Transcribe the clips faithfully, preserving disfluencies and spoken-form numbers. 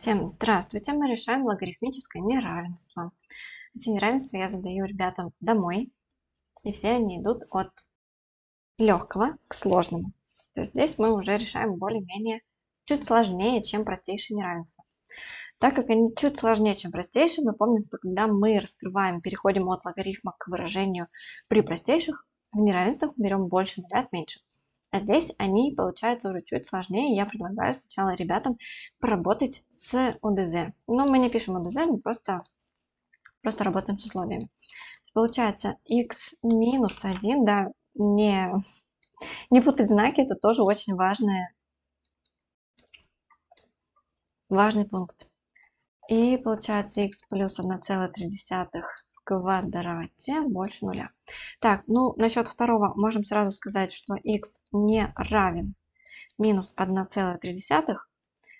Всем здравствуйте! Мы решаем логарифмическое неравенство. Эти неравенства я задаю ребятам домой, и все они идут от легкого к сложному. То есть здесь мы уже решаем более-менее чуть сложнее, чем простейшие неравенства. Так как они чуть сложнее, чем простейшие, мы помним, что когда мы раскрываем, переходим от логарифма к выражению при простейших, в неравенствах берем больше нуля от меньшего. А здесь они получаются уже чуть сложнее. Я предлагаю сначала ребятам поработать с ОДЗ. Но мы не пишем ОДЗ, мы просто, просто работаем с условиями. Получается x минус один, да, не, не путать знаки, это тоже очень важный, важный пункт. И получается x плюс одна целая три квадрате больше нуля. Так, ну насчет второго можем сразу сказать, что x не равен минус одна целая три,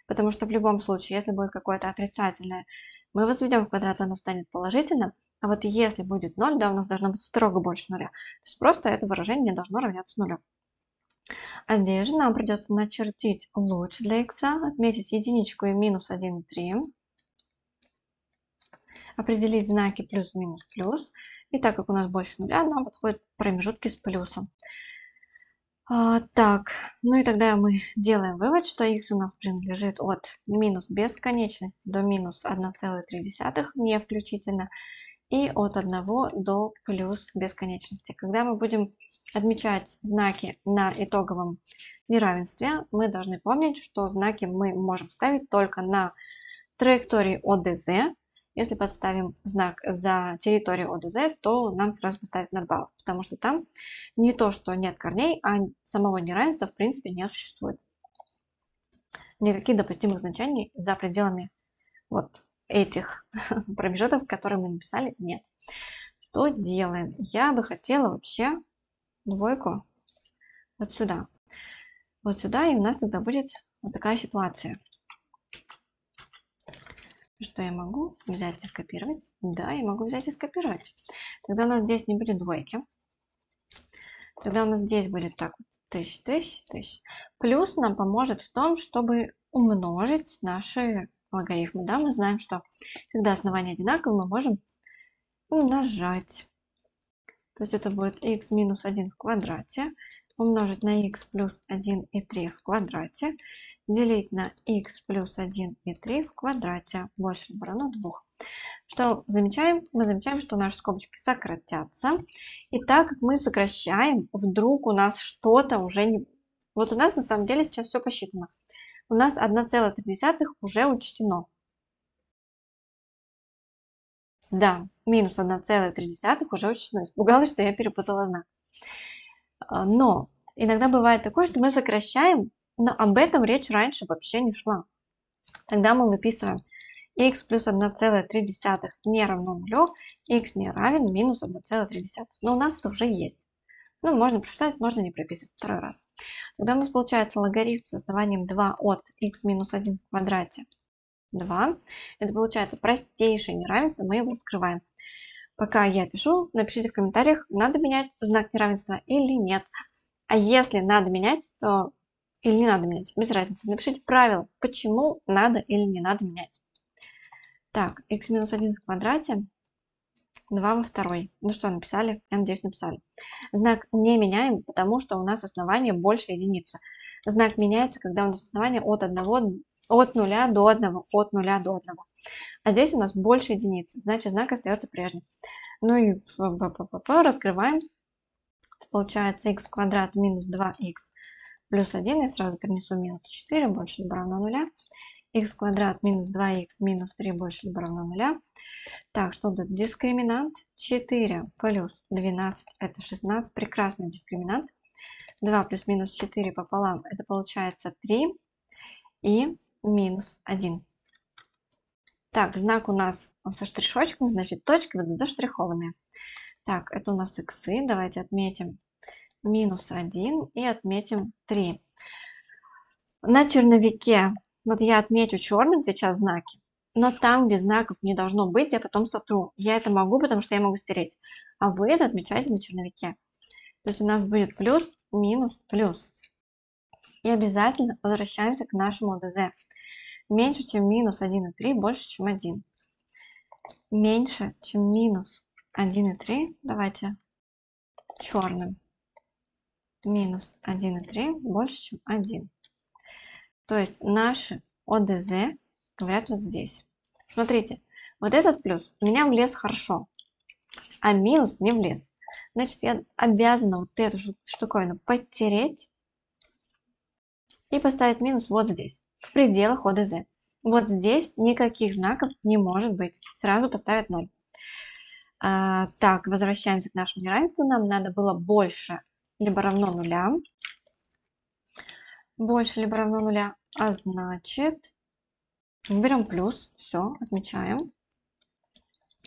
потому что в любом случае, если будет какое-то отрицательное, мы возведем в квадрат, оно станет положительным, а вот если будет ноль, да, у нас должно быть строго больше нуля. То есть просто это выражение не должно равняться нулю. А здесь же нам придется начертить луч для x, отметить единичку и минус одна целая три. Определить знаки плюс, минус, плюс. И так как у нас больше нуля, нам подходят промежутки с плюсом. А, так, ну и тогда мы делаем вывод, что x у нас принадлежит от минус бесконечности до минус одна целая три, не включительно, и от один до плюс бесконечности. Когда мы будем отмечать знаки на итоговом неравенстве, мы должны помнить, что знаки мы можем ставить только на траектории ОДЗ. Если подставим знак за территорию ОДЗ, то нам сразу поставят ноль баллов, потому что там не то, что нет корней, а самого неравенства в принципе не существует. Никаких допустимых значений за пределами вот этих промежуток, которые мы написали, нет. Что делаем? Я бы хотела вообще двойку вот сюда. Вот сюда, и у нас тогда будет вот такая ситуация. Что я могу взять и скопировать? Да, я могу взять и скопировать. Тогда у нас здесь не будет двойки. Тогда у нас здесь будет так вот, тысяч, тысяч, тысяч. Плюс нам поможет в том, чтобы умножить наши логарифмы. Да, мы знаем, что когда основания одинаковы, мы можем умножать. То есть это будет x минус один в квадрате умножить на x плюс одна целая три в квадрате, делить на x плюс одна целая три в квадрате, больше либо равно двум. Что замечаем? Мы замечаем, что наши скобочки сократятся. И так как мы сокращаем, вдруг у нас что-то уже не... Вот у нас на самом деле сейчас все посчитано. У нас одна целая три уже учтено. Да, минус одна целая три уже учтено. Испугалась, что я перепутала знак. Но иногда бывает такое, что мы сокращаем, но об этом речь раньше вообще не шла. Тогда мы выписываем x плюс одна целая три не равно нулю, x не равен минус одна целая три. Но у нас это уже есть. Ну, можно прописать, можно не прописать второй раз. Тогда у нас получается логарифм с основанием два от x минус один в квадрате два. Это получается простейшее неравенство, мы его раскрываем. Пока я пишу, напишите в комментариях, надо менять знак неравенства или нет. А если надо менять, то или не надо менять, без разницы. Напишите правило, почему надо или не надо менять. Так, x минус один в квадрате, два во второй. Ну что, написали? Я надеюсь, написали. Знак не меняем, потому что у нас основание больше единицы. Знак меняется, когда у нас основание от одного... От нуля до одного, от нуля до одного. А здесь у нас больше единицы, значит знак остается прежним. Ну и раскрываем. Получается x квадрат минус два х плюс один, я сразу перенесу минус четыре, больше либо равно нуля. Х квадрат минус два х минус три больше либо равно нуля. Так, что тут дискриминант? четыре плюс двенадцать, это шестнадцать, прекрасный дискриминант. два плюс минус четыре пополам, это получается три. И минус один. Так, знак у нас со штришочком, значит точки будут заштрихованные. Так, это у нас иксы, давайте отметим минус один и отметим три. На черновике, вот я отмечу черным сейчас знаки, но там, где знаков не должно быть, я потом сотру. Я это могу, потому что я могу стереть. А вы это отмечаете на черновике. То есть у нас будет плюс, минус, плюс. И обязательно возвращаемся к нашему ОДЗ. меньше, чем минус один и три, больше, чем один. Меньше, чем минус один и три, давайте черным. Минус один и три больше, чем один. То есть наши ОДЗ говорят вот здесь. Смотрите, вот этот плюс у меня влез хорошо, а минус не влез. Значит, я обязана вот эту штуковину подтереть и поставить минус вот здесь, в пределах ОДЗ. Вот здесь никаких знаков не может быть. Сразу поставить ноль. А, так, возвращаемся к нашему неравенству. Нам надо было больше либо равно нуля. Больше либо равно нуля. А значит, берем плюс. Все, отмечаем.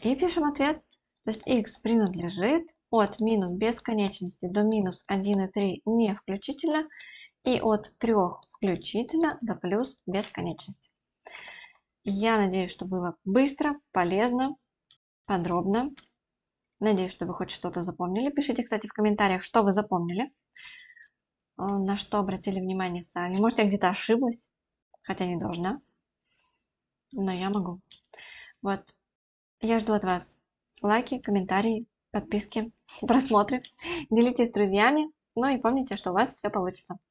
И пишем ответ. То есть x принадлежит от минус бесконечности до минус один и три не включительно. И от трёх включительно до плюс бесконечности. Я надеюсь, что было быстро, полезно, подробно. Надеюсь, что вы хоть что-то запомнили. Пишите, кстати, в комментариях, что вы запомнили, на что обратили внимание сами. Может, я где-то ошиблась, хотя не должна, но я могу. Вот. Я жду от вас лайки, комментарии, подписки, просмотры. Делитесь с друзьями, ну и помните, что у вас все получится.